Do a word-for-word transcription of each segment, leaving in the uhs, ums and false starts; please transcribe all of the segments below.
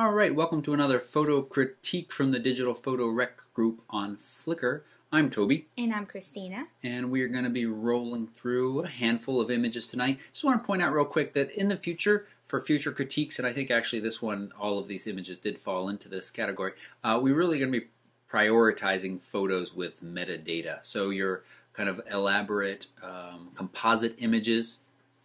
All right, welcome to another photo critique from the Digital Photo Rec Group on Flickr. I'm Toby. And I'm Christina. And we're going to be rolling through a handful of images tonight. Just want to point out real quick that in the future, for future critiques, and I think actually this one, all of these images did fall into this category, uh, we're really going to be prioritizing photos with metadata. So your kind of elaborate um, composite images,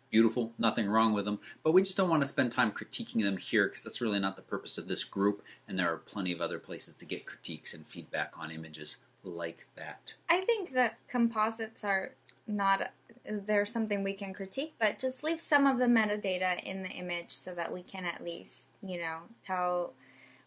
beautiful, nothing wrong with them, but we just don't want to spend time critiquing them here because that's really not the purpose of this group, and there are plenty of other places to get critiques and feedback on images like that. I think that composites are not, they're something we can critique, but just leave some of the metadata in the image so that we can at least, you know, tell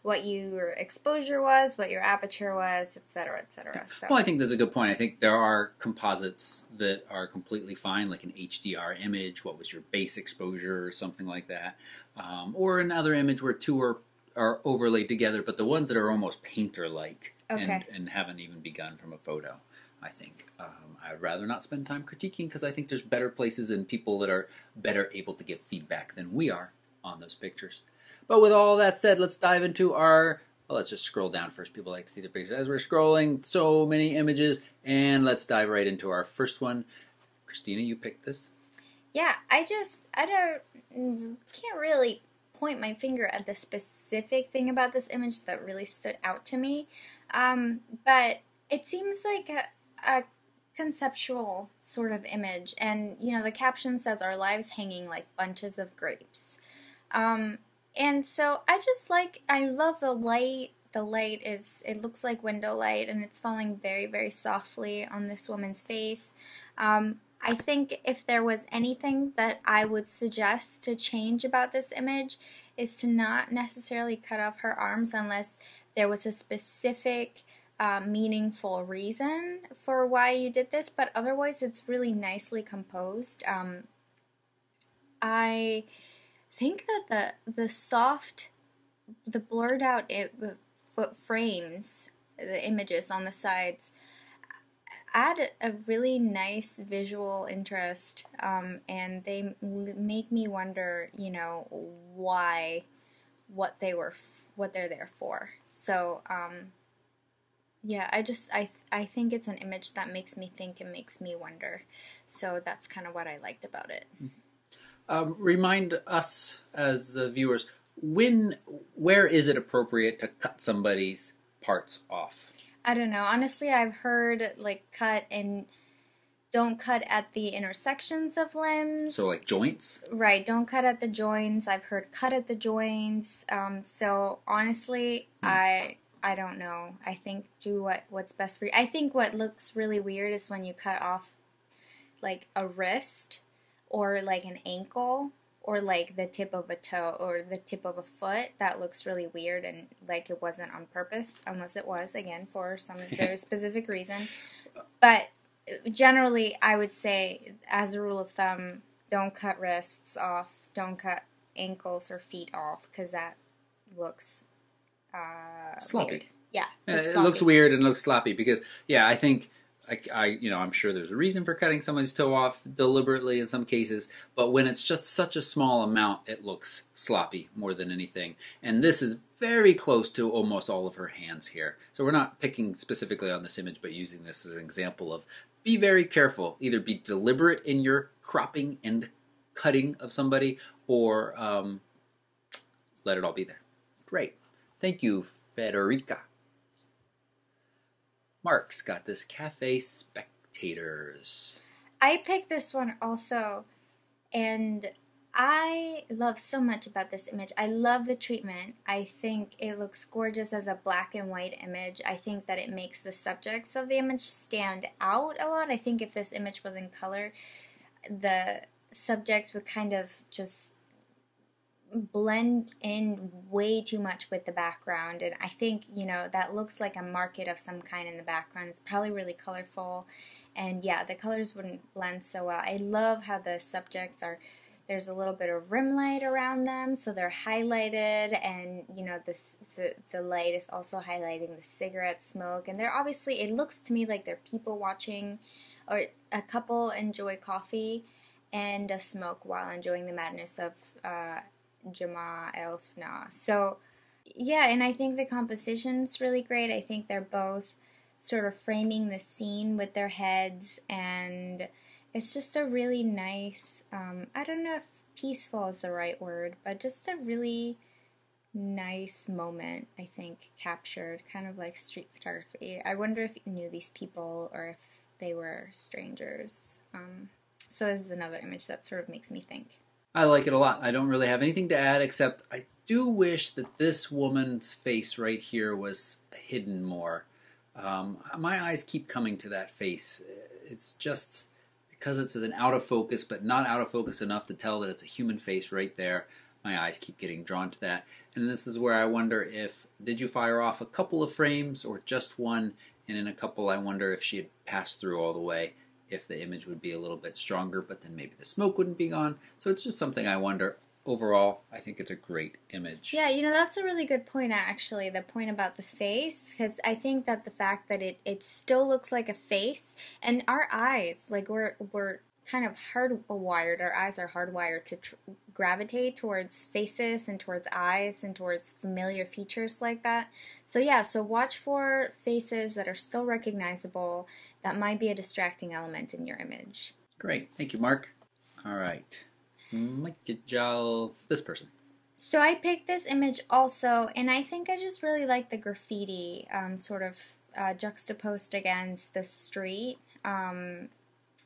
what your exposure was, what your aperture was, et cetera, et cetera. So. Well, I think that's a good point. I think there are composites that are completely fine, like an H D R image, what was your base exposure or something like that, um, or another image where two are, are overlaid together, but the ones that are almost painter-like okay. and, and haven't even begun from a photo, I think. Um, I'd rather not spend time critiquing because I think there's better places and people that are better able to give feedback than we are on those pictures. But with all that said, let's dive into our, well, let's just scroll down first. People like to see the picture. As we're scrolling, so many images, and let's dive right into our first one. Christina, you picked this? Yeah, I just, I don't, can't really point my finger at the specific thing about this image that really stood out to me. Um, but it seems like a, a conceptual sort of image. And, you know, the caption says, "Our lives hanging like bunches of grapes." Um... And so I just like, I love the light. The light is, it looks like window light, and it's falling very, very softly on this woman's face. Um, I think if there was anything that I would suggest to change about this image is to not necessarily cut off her arms unless there was a specific uh, meaningful reason for why you did this. But otherwise, it's really nicely composed. Um, I... I think that the the soft, the blurred out it, foot frames, the images on the sides, add a really nice visual interest, um, and they make me wonder, you know, why, what they were, what they're there for. So, um, yeah, I just I I think it's an image that makes me think and makes me wonder. So that's kind of what I liked about it. Mm-hmm. Um, remind us as uh, viewers, when, where is it appropriate to cut somebody's parts off? I don't know. Honestly, I've heard like cut and don't cut at the intersections of limbs. So like joints? Right. Don't cut at the joints. I've heard cut at the joints. Um, so honestly, mm. I... I don't know. I think do what, what's best for you. I think what looks really weird is when you cut off like a wrist, or like an ankle, or like the tip of a toe, or the tip of a foot. That looks really weird and like it wasn't on purpose, unless it was, again, for some very specific reason. But generally, I would say, as a rule of thumb, don't cut wrists off, don't cut ankles or feet off, because that looks uh, sloppy. Weird. Yeah, it looks, it looks weird and looks sloppy, because, yeah, I think... I, I, you know, I'm sure there's a reason for cutting someone's toe off deliberately in some cases, but when it's just such a small amount, it looks sloppy more than anything. And this is very close to almost all of her hands here. So we're not picking specifically on this image, but using this as an example of be very careful. Either be deliberate in your cropping and cutting of somebody, or um, let it all be there. Great. Thank you, Federica. Mark's got this Cafe Spectators. I picked this one also, and I love so much about this image. I love the treatment. I think it looks gorgeous as a black and white image. I think that it makes the subjects of the image stand out a lot. I think if this image was in color, the subjects would kind of just blend in way too much with the background, and I think, you know, that looks like a market of some kind in the background. It's probably really colorful, and yeah, the colors wouldn't blend so well. I love how the subjects are, there's a little bit of rim light around them, so they're highlighted, and you know, this the, the light is also highlighting the cigarette smoke, and they're obviously, it looks to me like they're people watching, or a couple enjoy coffee and a smoke while enjoying the madness of uh Jamaa Elfna. So yeah, and I think the composition's really great. I think they're both sort of framing the scene with their heads, and it's just a really nice, um, I don't know if peaceful is the right word, but just a really nice moment, I think, captured, kind of like street photography. I wonder if you knew these people or if they were strangers. Um, so this is another image that sort of makes me think. I like it a lot. I don't really have anything to add, except I do wish that this woman's face right here was hidden more. Um, my eyes keep coming to that face. It's just because it's an out of focus, but not out of focus enough to tell that it's a human face right there. My eyes keep getting drawn to that. And this is where I wonder if, did you fire off a couple of frames or just one? And in a couple, I wonder if she had passed through all the way, if the image would be a little bit stronger, but then maybe the smoke wouldn't be gone. So it's just something I wonder. Overall, I think it's a great image. Yeah, you know, that's a really good point, actually, the point about the face, because I think that the fact that it, it still looks like a face, and our eyes, like, we're, we're kind of hardwired, our eyes are hardwired to tr gravitate towards faces and towards eyes and towards familiar features like that. So yeah, so watch for faces that are still recognizable that might be a distracting element in your image. Great. Thank you, Mark. All right. This person. So I picked this image also, and I think I just really like the graffiti um, sort of uh, juxtaposed against the street. Um,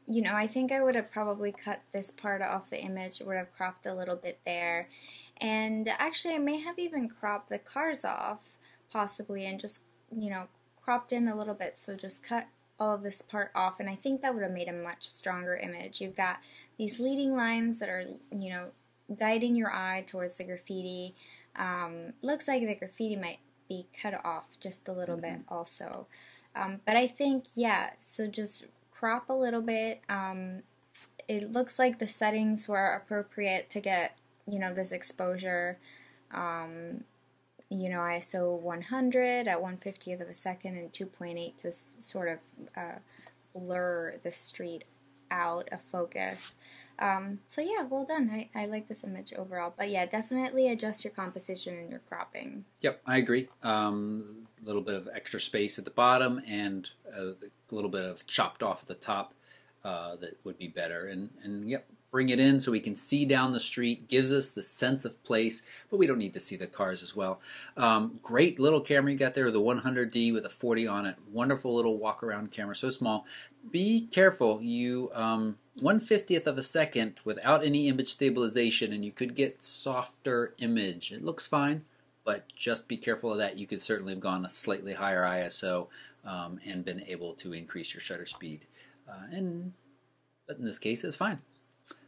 you know, I think I would have probably cut this part off the image, would have cropped a little bit there. And actually I may have even cropped the cars off, possibly, and just, you know, cropped in a little bit, so just cut all of this part off, and I think that would have made a much stronger image. You've got these leading lines that are, you know, guiding your eye towards the graffiti. Um, looks like the graffiti might be cut off just a little mm-hmm. bit also. Um, but I think, yeah, so just crop a little bit. Um, it looks like the settings were appropriate to get, you know, this exposure. Um, you know, I S O one hundred at one fiftieth of a second and two point eight to sort of uh, blur the street out of focus. Um, so yeah, well done. I, I like this image overall. But yeah, definitely adjust your composition and your cropping. Yep, I agree. Um, a little bit of extra space at the bottom and a little bit of chopped off at the top uh, that would be better. And, and yep. Bring it in so we can see down the street, gives us the sense of place, but we don't need to see the cars as well. Um, great little camera you got there, the one hundred D with a forty on it. Wonderful little walk around camera, so small. Be careful, you um, one fiftieth of a second without any image stabilization, and you could get softer image. It looks fine, but just be careful of that. You could certainly have gone a slightly higher I S O um, and been able to increase your shutter speed. Uh, and but in this case, it's fine.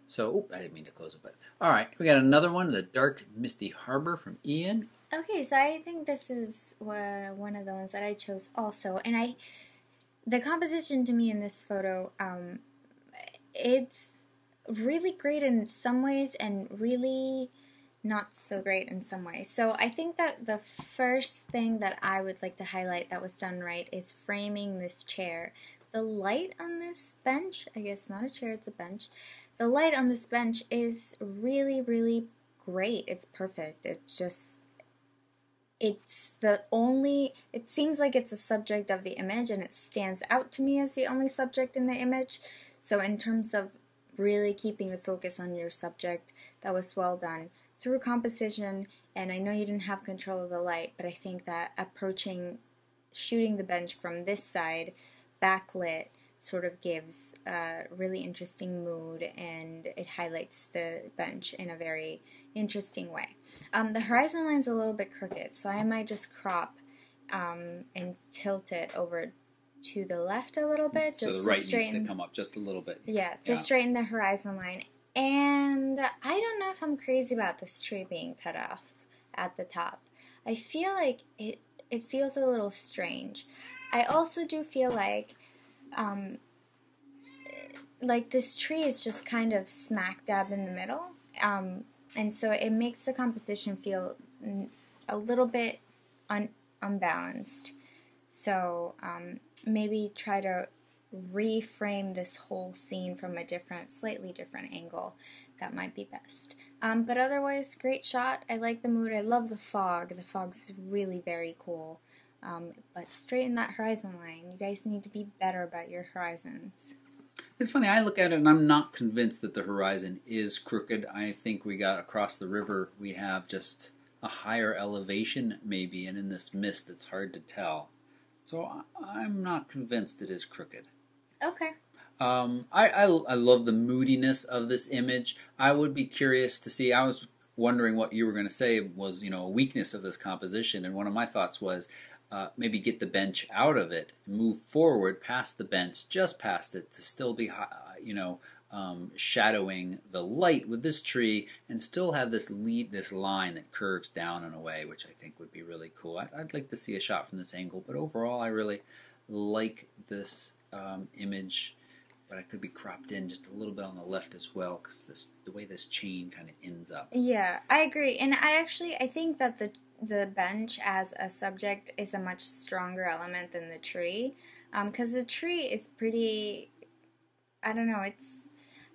So, oh, I didn't mean to close it, but all right, we got another one, the Dark Misty Harbor from Ian. Okay, so I think this is uh, one of the ones that I chose also, and I, the composition to me in this photo, um, it's really great in some ways and really not so great in some ways. So I think that the first thing that I would like to highlight that was done right is framing this chair. The light on this bench, I guess not a chair, it's a bench. The light on this bench is really, really great. It's perfect. It's just, it's the only, it seems like it's a subject of the image, and it stands out to me as the only subject in the image. So in terms of really keeping the focus on your subject, that was well done. Through composition, and I know you didn't have control of the light, but I think that approaching, shooting the bench from this side, backlit, sort of gives a really interesting mood, and it highlights the bench in a very interesting way. Um, the horizon line's a little bit crooked, so I might just crop um, and tilt it over to the left a little bit. Just so the right to straighten, needs to come up just a little bit. Yeah, to yeah. straighten the horizon line. And I don't know if I'm crazy about this tree being cut off at the top. I feel like it, it feels a little strange. I also do feel like Um, like this tree is just kind of smack dab in the middle, um, and so it makes the composition feel a little bit un unbalanced. So um, maybe try to reframe this whole scene from a different, slightly different angle. that might be best. Um, but otherwise, great shot. I like the mood. I love the fog. The fog's really very cool. Um, but straighten that horizon line. You guys need to be better about your horizons. It's funny, I look at it and I'm not convinced that the horizon is crooked. I think we got across the river, we have just a higher elevation maybe, and in this mist it's hard to tell. So I'm not convinced it is crooked. Okay. Um, I, I, I love the moodiness of this image. I would be curious to see, I was wondering what you were going to say was, you know, a weakness of this composition, and one of my thoughts was, Uh, maybe get the bench out of it, move forward past the bench, just past it, to still be, you know, um, shadowing the light with this tree, and still have this lead, this line that curves down and away, which I think would be really cool. I'd, I'd like to see a shot from this angle, but overall, I really like this um, image. But I could be cropped in just a little bit on the left as well, because this, the way this chain kind of ends up. Yeah, I agree, and I actually I think that the. The bench as a subject is a much stronger element than the tree, because um, the tree is pretty, I don't know, it's,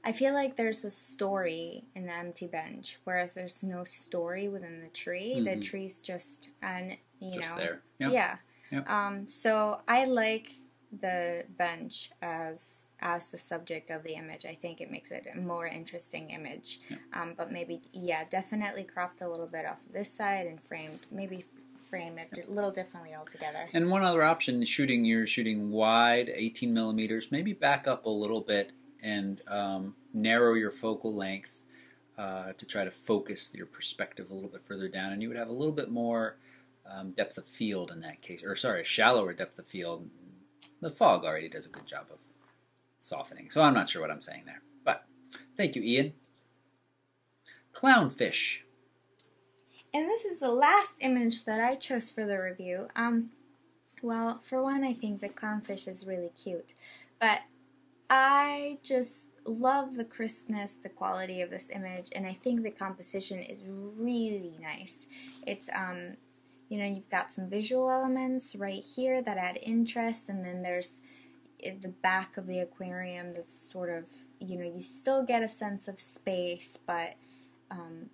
I feel like there's a story in the empty bench, whereas there's no story within the tree. Mm-hmm. The tree's just, and you just know, there. Yep. Yeah. Yep. Um, so I like the bench as as the subject of the image. I think it makes it a more interesting image. Yeah. Um, but maybe, yeah, definitely cropped a little bit off this side and framed, maybe framed it a little differently altogether. And one other option is shooting, you're shooting wide, eighteen millimeters, maybe back up a little bit and um, narrow your focal length uh, to try to focus your perspective a little bit further down, and you would have a little bit more um, depth of field in that case, or sorry, shallower depth of field. The fog already does a good job of softening, so I'm not sure what I'm saying there. But thank you, Ian. Clownfish. And this is the last image that I chose for the review. Um, well, for one, I think the clownfish is really cute. But I just love the crispness, the quality of this image, and I think the composition is really nice. It's, um... you know, you've got some visual elements right here that add interest, and then there's the back of the aquarium that's sort of, you know, you still get a sense of space, but um,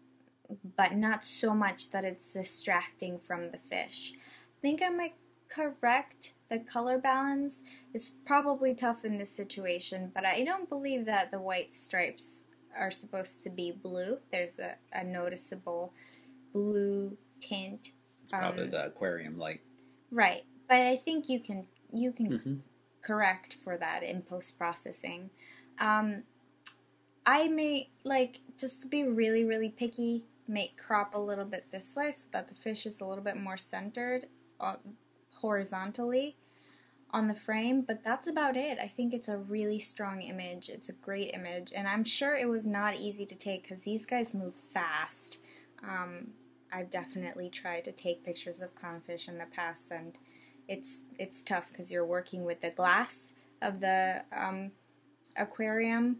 but not so much that it's distracting from the fish. I think I might correct the color balance. It's probably tough in this situation, but I don't believe that the white stripes are supposed to be blue. There's a, a noticeable blue tint. It's probably um, the aquarium light. Right. But I think you can you can mm-hmm. correct for that in post-processing. Um, I may, like, just to be really, really picky, make crop a little bit this way so that the fish is a little bit more centered uh, horizontally on the frame. But that's about it. I think it's a really strong image. It's a great image. And I'm sure it was not easy to take because these guys move fast. Um... I've definitely tried to take pictures of clownfish in the past, and it's it's tough because you're working with the glass of the um, aquarium,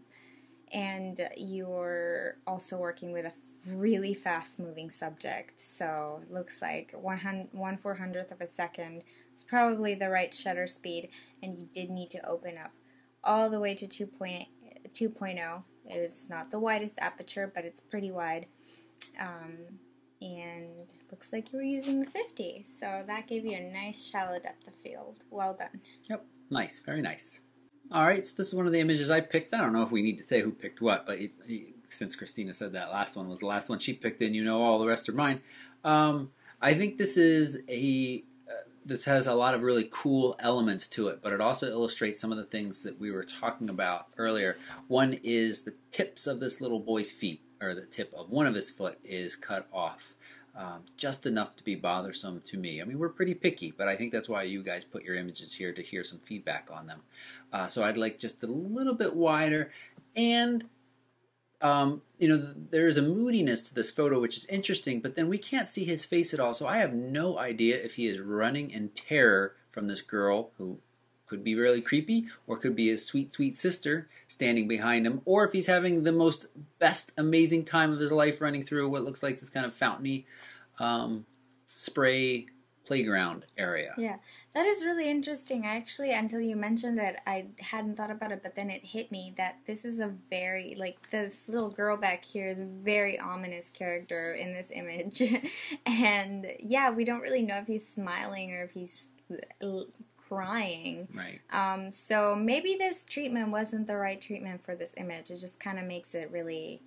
and you're also working with a really fast-moving subject. So it looks like one four hundredth of a second. It's probably the right shutter speed, and you did need to open up all the way to two point oh. It was not the widest aperture, but it's pretty wide. Um, And looks like you were using the fifty, so that gave you a nice shallow depth of field. Well done. Yep, nice, very nice. All right, so this is one of the images I picked. I don't know if we need to say who picked what, but it, it, since Christina said that last one was the last one she picked, then you know all the rest are mine. Um, I think this is a uh, this has a lot of really cool elements to it, but it also illustrates some of the things that we were talking about earlier. One is the tips of this little boy's feet. Or the tip of one of his foot is cut off, um, just enough to be bothersome to me. I mean, we're pretty picky, but I think that's why you guys put your images here, to hear some feedback on them. Uh, so I'd like just a little bit wider, and um, you know, there is a moodiness to this photo which is interesting, but then we can't see his face at all, so I have no idea if he is running in terror from this girl who could be really creepy, or could be his sweet, sweet sister standing behind him, or if he's having the most best amazing time of his life running through what looks like this kind of fountainy um, spray playground area. Yeah, that is really interesting. I actually, until you mentioned it, I hadn't thought about it, but then it hit me that this is a very, like, this little girl back here is a very ominous character in this image. And, yeah, we don't really know if he's smiling or if he's crying. Right. Um, so maybe this treatment wasn't the right treatment for this image. It just kind of makes it really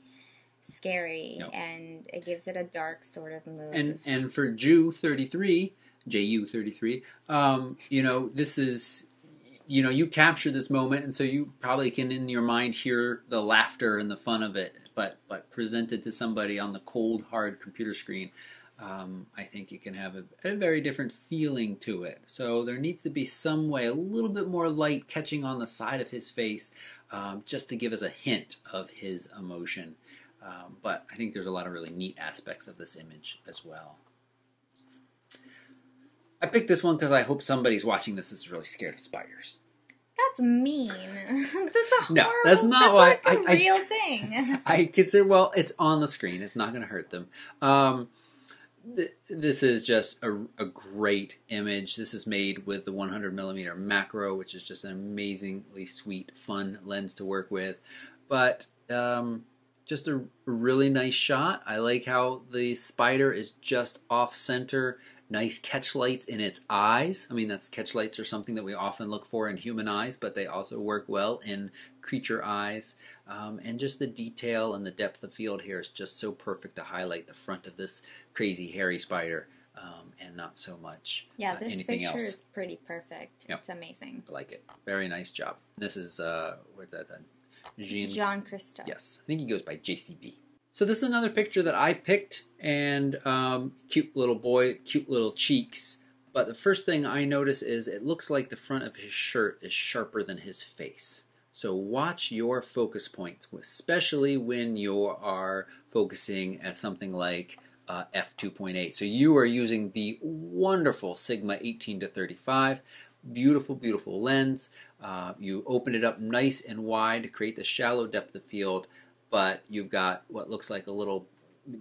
scary, nope. and it gives it a dark sort of mood. And and for Ju thirty-three, J U thirty-three, um, you know, this is, you know, you capture this moment, and so you probably can in your mind hear the laughter and the fun of it, but but presented to somebody on the cold, hard computer screen, um, I think it can have a, a very different feeling to it. So there needs to be some way, a little bit more light catching on the side of his face, um, just to give us a hint of his emotion. Um, but I think there's a lot of really neat aspects of this image as well. I picked this one because I hope somebody's watching this is really scared of spiders. That's mean. That's a horrible... No, that's not why. That's like a real thing. I consider, well, it's on the screen. It's not going to hurt them. Um, th this is just a, a great image. This is made with the one hundred millimeter macro, which is just an amazingly sweet, fun lens to work with. But... Um, just a really nice shot. I like how the spider is just off center. Nice catch lights in its eyes. I mean, that's catch lights are something that we often look for in human eyes, but they also work well in creature eyes. Um, and just the detail and the depth of field here is just so perfect to highlight the front of this crazy hairy spider, um, and not so much yeah, uh, anything else. Yeah, this picture is pretty perfect. Yep. It's amazing. I like it. Very nice job. This is, uh, where's that done? Jean, Jean Christophe. Yes, I think he goes by J C B. So this is another picture that I picked, and um, cute little boy, cute little cheeks. But the first thing I notice is it looks like the front of his shirt is sharper than his face. So watch your focus points, especially when you are focusing at something like uh, f two point eight. So you are using the wonderful Sigma eighteen to thirty-five. Beautiful, beautiful lens. Uh, you open it up nice and wide to create the shallow depth of field, but you've got what looks like a little,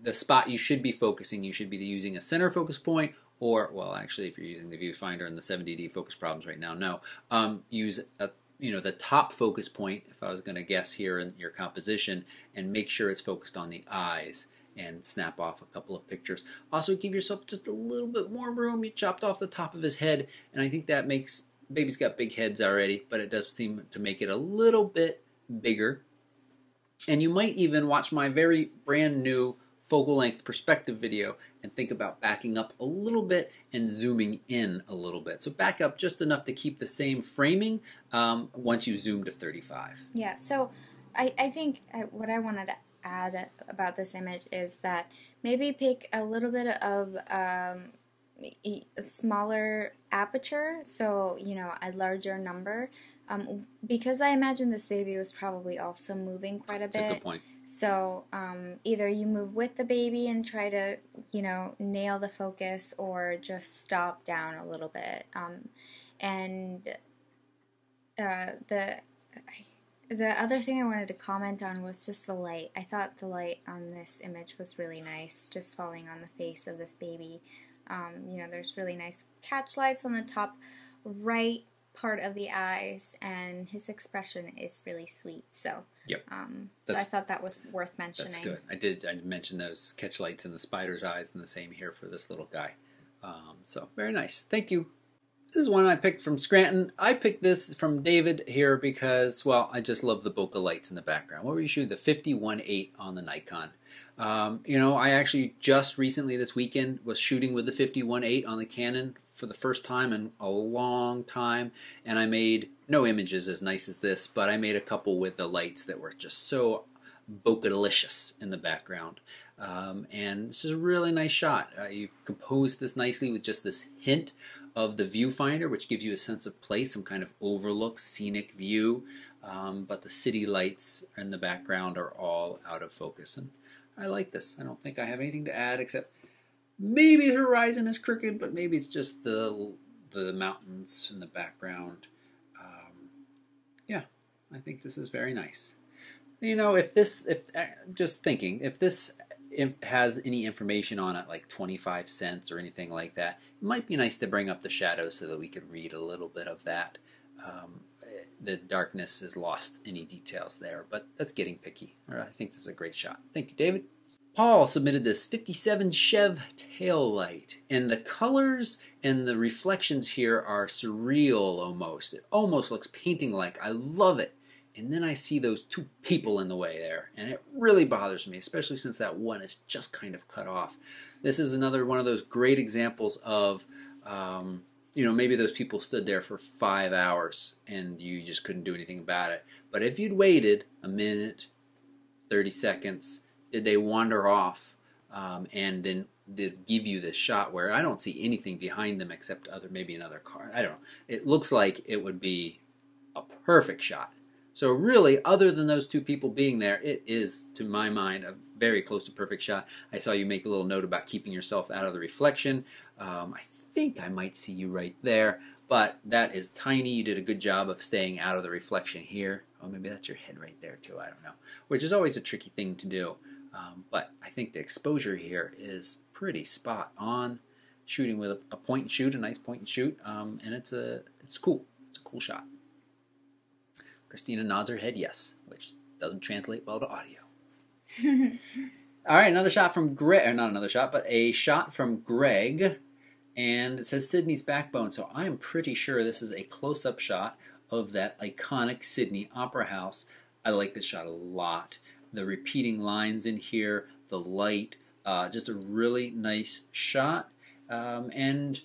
the spot you should be focusing, you should be using a center focus point, or, well, actually, if you're using the viewfinder and the seventy D focus problems right now, no. Um, use, a, you know, the top focus point, if I was going to guess here in your composition, and make sure it's focused on the eyes, and snap off a couple of pictures. Also, give yourself just a little bit more room. You chopped off the top of his head, and I think that makes, baby's got big heads already, but it does seem to make it a little bit bigger. And you might even watch my very brand new focal length perspective video and think about backing up a little bit and zooming in a little bit. So back up just enough to keep the same framing um, once you zoom to thirty-five. Yeah, so I, I think I, what I wanted to add about this image is that maybe pick a little bit of um, a smaller aperture, so, you know, a larger number, um, because I imagine this baby was probably also moving quite a bit. That's a good point. So um, either you move with the baby and try to, you know, nail the focus, or just stop down a little bit. Um, and uh, the I, The other thing I wanted to comment on was just the light. I thought the light on this image was really nice, just falling on the face of this baby. Um, you know, there's really nice catch lights on the top right part of the eyes, and his expression is really sweet. So, yep. um, so I thought that was worth mentioning. That's good. I did I mentioned those catch lights in the spider's eyes, and the same here for this little guy. Um, so, very nice. Thank you. This is one I picked from Scranton. I picked this from David here because, well, I just love the bokeh lights in the background. What were you shooting? The fifty-one eight on the Nikon. Um, you know, I actually just recently this weekend was shooting with the fifty-one eight on the Canon for the first time in a long time, and I made no images as nice as this, but I made a couple with the lights that were just so bokeh-licious in the background. Um, and this is a really nice shot. Uh, you've composed this nicely with just this hint of the viewfinder, which gives you a sense of place, some kind of overlook, scenic view, um, but the city lights in the background are all out of focus, and I like this. I don't think I have anything to add except maybe the horizon is crooked, but maybe it's just the, the mountains in the background. Um, yeah, I think this is very nice. You know, if this, if just thinking, if this inf- has any information on it, like twenty-five cents or anything like that. It might be nice to bring up the shadows so that we could read a little bit of that. Um, the darkness has lost any details there, but that's getting picky. All right, I think this is a great shot. Thank you, David. Paul submitted this fifty-seven Chev tail light, and the colors and the reflections here are surreal almost. It almost looks painting-like. I love it. And then I see those two people in the way there, and it really bothers me, especially since that one is just kind of cut off. This is another one of those great examples of, um, you know, maybe those people stood there for five hours and you just couldn't do anything about it. But if you'd waited a minute, thirty seconds, did they wander off um, and then did give you this shot where I don't see anything behind them except other maybe another car? I don't know. It looks like it would be a perfect shot. So really, other than those two people being there, it is, to my mind, a very close to perfect shot. I saw you make a little note about keeping yourself out of the reflection. Um, I think I might see you right there, but that is tiny. You did a good job of staying out of the reflection here. Oh, maybe that's your head right there too, I don't know, which is always a tricky thing to do. Um, but I think the exposure here is pretty spot on. Shooting with a, a point and shoot, a nice point and shoot, um, and it's, a, it's cool. It's a cool shot. Christina nods her head yes, which doesn't translate well to audio. All right, another shot from Greg, or not another shot, but a shot from Greg, and it says Sydney's backbone, so I'm pretty sure this is a close-up shot of that iconic Sydney Opera House. I like this shot a lot. The repeating lines in here, the light, uh, just a really nice shot, um, and...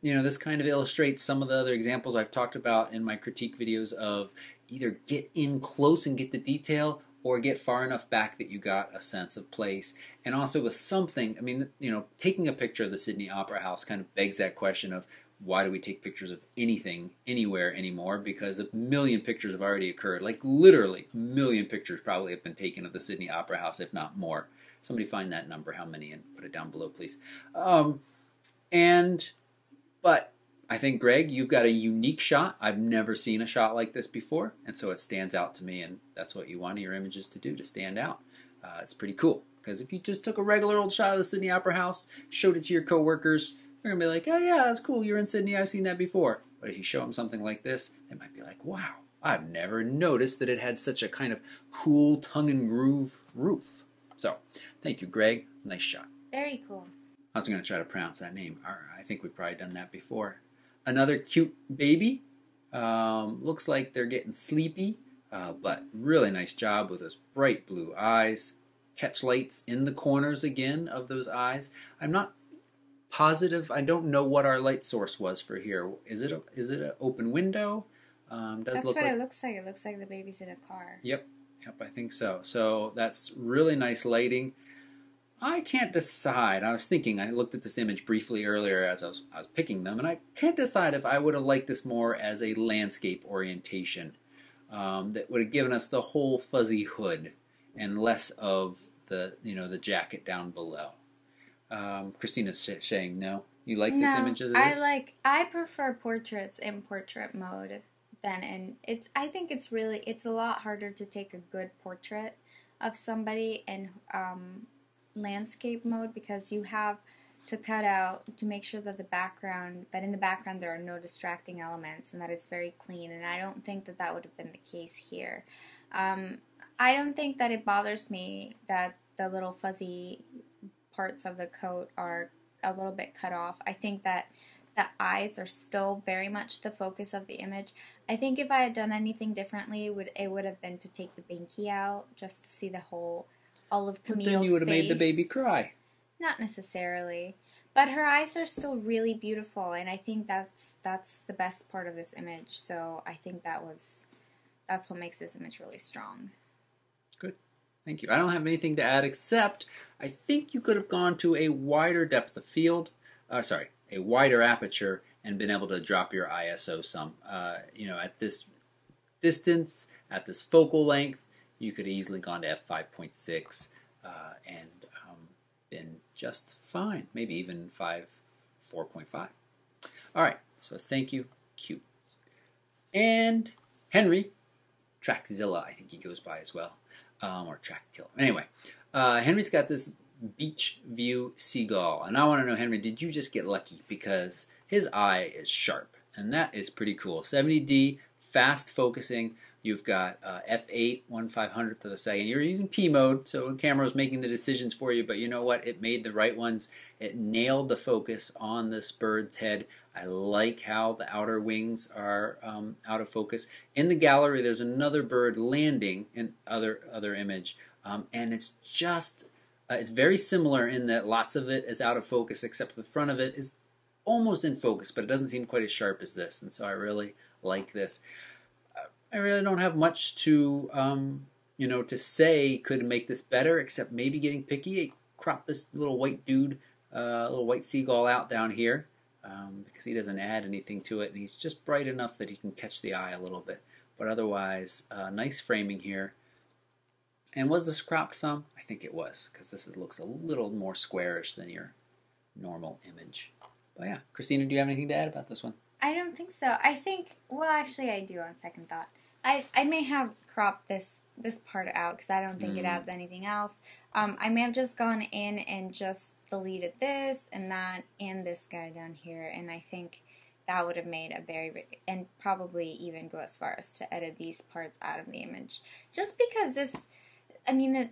you know, this kind of illustrates some of the other examples I've talked about in my critique videos of either get in close and get the detail or get far enough back that you got a sense of place. And also with something, I mean, you know, taking a picture of the Sydney Opera House kind of begs that question of why do we take pictures of anything, anywhere anymore? Because a million pictures have already occurred. Like literally a million pictures probably have been taken of the Sydney Opera House, if not more. Somebody find that number, how many, and put it down below, please. Um, and... But I think, Greg, you've got a unique shot. I've never seen a shot like this before, and so it stands out to me, and that's what you want your images to do, to stand out. Uh, it's pretty cool, because if you just took a regular old shot of the Sydney Opera House, showed it to your coworkers, they're going to be like, oh yeah, that's cool, you're in Sydney, I've seen that before. But if you show them something like this, they might be like, wow, I've never noticed that it had such a kind of cool tongue and groove roof. So, thank you, Greg. Nice shot. Very cool. I was going to try to pronounce that name. I think we've probably done that before. Another cute baby. Um, looks like they're getting sleepy, uh, but really nice job with those bright blue eyes. Catch lights in the corners again of those eyes. I'm not positive. I don't know what our light source was for here. Is it a, is it an open window? Um, does that's look what like... it looks like. It looks like the baby's in a car. Yep. Yep, I think so. So that's really nice lighting. I can't decide. I was thinking, I looked at this image briefly earlier as I was, I was picking them, and I can't decide if I would have liked this more as a landscape orientation um, that would have given us the whole fuzzy hood and less of the, you know, the jacket down below. Um, Christina's saying no. You like no, this image as it I is? Like, I prefer portraits in portrait mode than in, it's, I think it's really, it's a lot harder to take a good portrait of somebody and, um, landscape mode, because you have to cut out to make sure that the background that in the background there are no distracting elements and that it's very clean, and I don't think that that would have been the case here. Um, I don't think that it bothers me that the little fuzzy parts of the coat are a little bit cut off. I think that the eyes are still very much the focus of the image. I think if I had done anything differently, it would, it would have been to take the binky out just to see the whole all of Camille's face. Then you would have made the baby cry. Not necessarily. But her eyes are still really beautiful, and I think that's that's the best part of this image. So I think that was that's what makes this image really strong. Good. Thank you. I don't have anything to add except I think you could have gone to a wider depth of field, uh, sorry, a wider aperture, and been able to drop your I S O some. Uh, you know, at this distance, at this focal length, you could have easily gone to f five point six uh, and um, been just fine. Maybe even five, four point five. All right, so thank you, Q. And Henry, Trackzilla, I think he goes by as well, um, or Trackkiller. Anyway, uh, Henry's got this Beach View Seagull. And I want to know, Henry, did you just get lucky? Because his eye is sharp, and that is pretty cool. seventy D, fast focusing. You've got uh, F eight, one five hundredth of a second. You're using P mode, so the camera was making the decisions for you, but you know what? It made the right ones. It nailed the focus on this bird's head. I like how the outer wings are um, out of focus. In the gallery, there's another bird landing, in other, other image, um, and it's just, uh, it's very similar in that lots of it is out of focus, except the front of it is almost in focus, but it doesn't seem quite as sharp as this, and so I really like this. I really don't have much to, um, you know, to say could make this better, except maybe getting picky. I crop this little white dude, uh, little white seagull out down here, um, because he doesn't add anything to it, and he's just bright enough that he can catch the eye a little bit. But otherwise, uh, nice framing here. And was this cropped some? I think it was, because this looks a little more squarish than your normal image. But yeah, Christina, do you have anything to add about this one? I don't think so. I think, well, actually, I do on second thought. I, I may have cropped this, this part out because I don't think mm. it adds anything else. Um, I may have just gone in and just deleted this and that and this guy down here, and I think that would have made a very, and probably even go as far as to edit these parts out of the image. Just because this, I mean, the,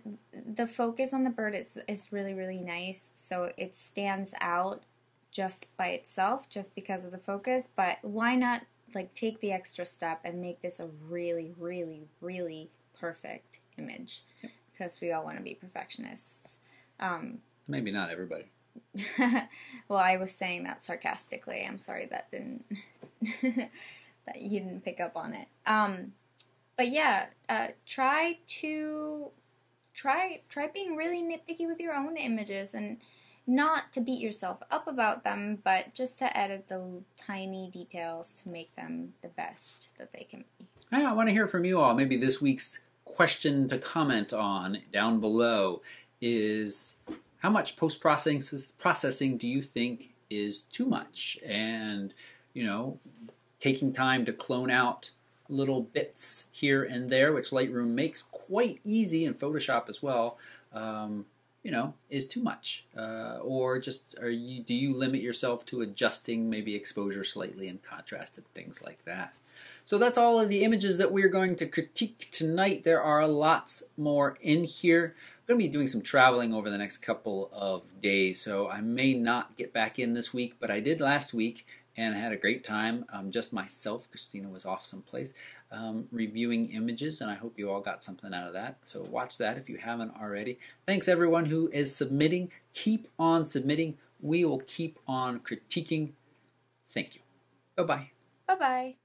the focus on the bird is, is really, really nice, so it stands out just by itself, just because of the focus, but why not like take the extra step and make this a really, really, really perfect image? Yep. Because we all want to be perfectionists. Um, Maybe not everybody. Well, I was saying that sarcastically. I'm sorry that didn't that you didn't pick up on it. Um, but yeah, uh, try to try try being really nitpicky with your own images and. Not to beat yourself up about them, but just to edit the tiny details to make them the best that they can be. I want to hear from you all. Maybe this week's question to comment on down below is, how much post-processing do you think is too much? And, you know, taking time to clone out little bits here and there, which Lightroom makes quite easy, and Photoshop as well, um... you know, is too much, uh, or just are you? Do you limit yourself to adjusting maybe exposure slightly and contrast and things like that? So that's all of the images that we're going to critique tonight. There are lots more in here. I'm going to be doing some traveling over the next couple of days, so I may not get back in this week, but I did last week. And I had a great time, um, just myself. Christina was off someplace um, reviewing images, and I hope you all got something out of that. So watch that if you haven't already. Thanks everyone who is submitting. Keep on submitting. We will keep on critiquing. Thank you. Bye-bye. Bye-bye.